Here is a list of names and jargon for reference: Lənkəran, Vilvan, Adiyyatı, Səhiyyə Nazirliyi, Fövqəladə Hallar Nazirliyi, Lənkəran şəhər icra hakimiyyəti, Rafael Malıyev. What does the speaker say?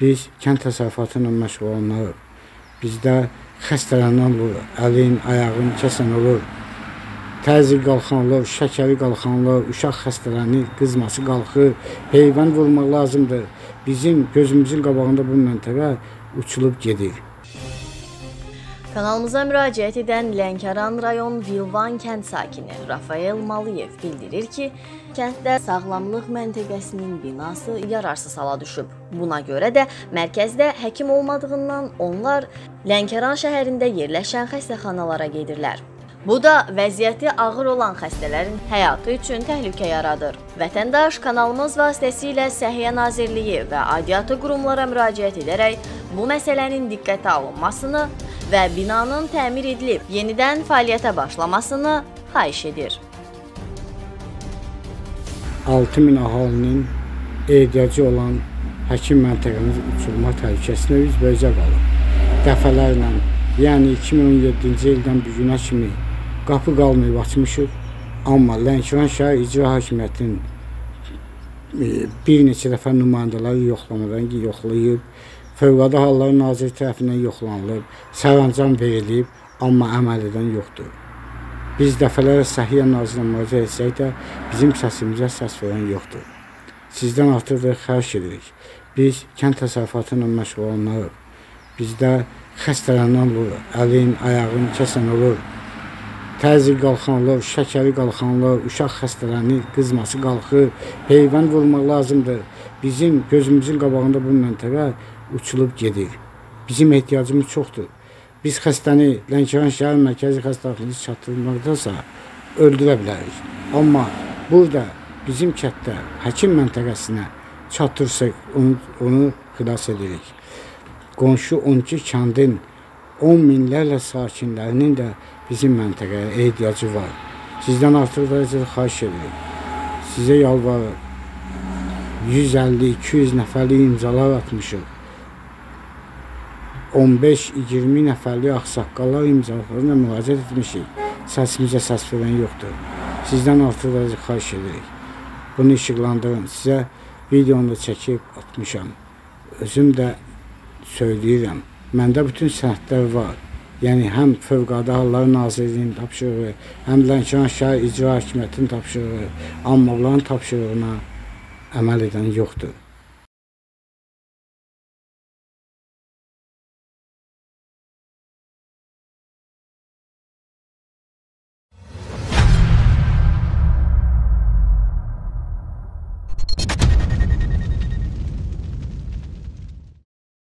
biz kənd təsərrüfatının məşğul olanları, bizdə xəstələnən olur, əlin, ayağın kəsən olur, təzir qalxan olur, şəkəri qalxan olur, uşaq xəstələnir, qızması qalxır, heyvan vurmaq lazımdır. Bizim gözümüzün qabağında bu məntəqə uçulub gedir. Kanalımıza müraciət edən Lənkəran rayon Vilvan kənd sakini Rafael Malıyev bildirir ki, kənddə sağlamlıq məntəqəsinin binası yararsız hala düşüb. Buna görə də mərkəzdə həkim olmadığından onlar Lənkəran şəhərində yerləşən xəstəxanalara gedirlər. Bu da vəziyyəti ağır olan xəstələrin həyatı üçün təhlükə yaradır. Vətəndaş kanalımız vasitəsilə Səhiyyə Nazirliyi və Adiyyatı qurumlara müraciət edərək bu məsələnin diqqətə alınmasını və binanın təmir edilib yenidən fəaliyyətə başlamasını xahiş edir. 6000 əhalinin ehtiyacı olan həkim məntəqəmiz uçurma təhlükəsinə üz-bözə qalır. Dəfələrlə, yəni 2017-ci ildən bu günə kimi qapı qalmayıb açmışıq, amma Lənkəran şəhər icra hakimiyyətinin bir neçə dəfə nümayəndələri yoxlayıb, Fövqəladə Hallar Nazirliyi tərəfindən yoxlanılıb, sərəncam verilib, amma əməlidən yoxdur. Biz dəfələrlə Səhiyyə Nazirliyinə müraciət etsək də bizim səsimizə səs verən yoxdur. Sizdən artıq da xahiş edirik. Biz kənd təsərrüfatının məşğul olanları, bizdə xəstələnən olur, əlin, ayağın kəsən olur, təzir qalxan olur, şəkəri qalxan olur, uşaq xəstələnir, qızması qalxır, heyvan vurmaq lazımdır. Bizim gözümüzün qabağında bu məntəqə uçulub gedir. Bizim ehtiyacımız çoxdur. Biz xəstəni Lənkəran şəhər mərkəzi xəstəxanasına çatdırmaqdasa öldürə bilərik. Amma burada bizim kənddə həkim məntəqəsinə çatdırsaq onu xilas edirik. Qonşu 12 kəndin 10 minlərlə sakinlərinin də bizim məntəqəyə ehtiyacı var. Sizdən artıq dərəcədə xahiş edirik. Sizə yalvarır. 150-200 nəfərlik imzalar atmışıq. 15-20 nəfərli axsaqqallar imzalarına müraciət etmişik. Səsimizə səs verən yoxdur. Sizdən artıq da xahiş edirik. Bunu işıqlandırın. Sizə videonu da çəkib atmışam. Özüm də söyləyirəm. Məndə bütün sənədlər var. Yəni həm Fövqəladə Hallar Nazirliyinin tapşırığı, həm Lənkəran şəhər icra hakimiyyətinin tapşırığı, amma onların tapşırığına əməl edən yoxdur.